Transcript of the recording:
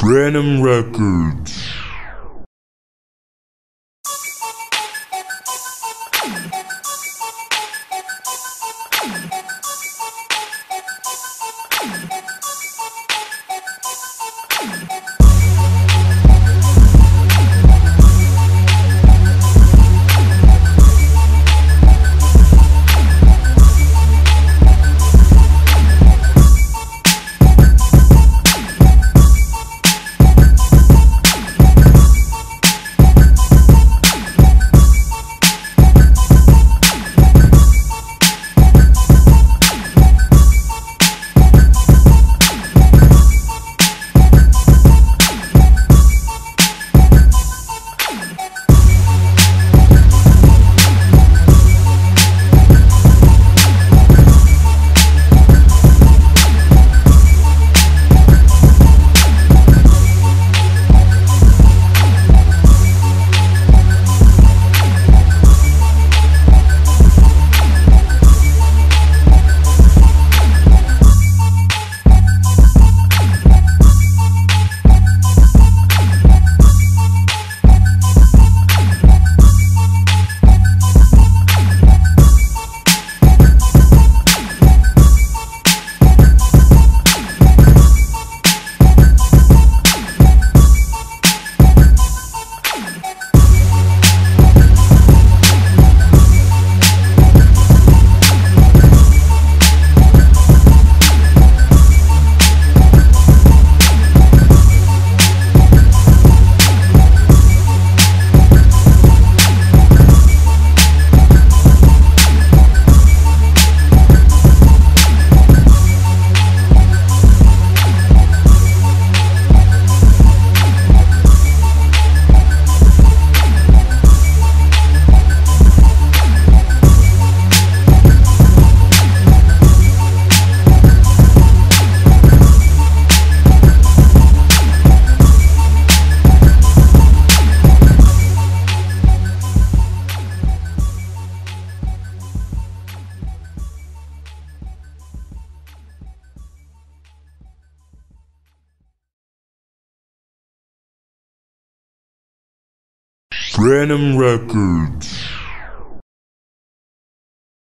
Phantom Records. Phantom Records.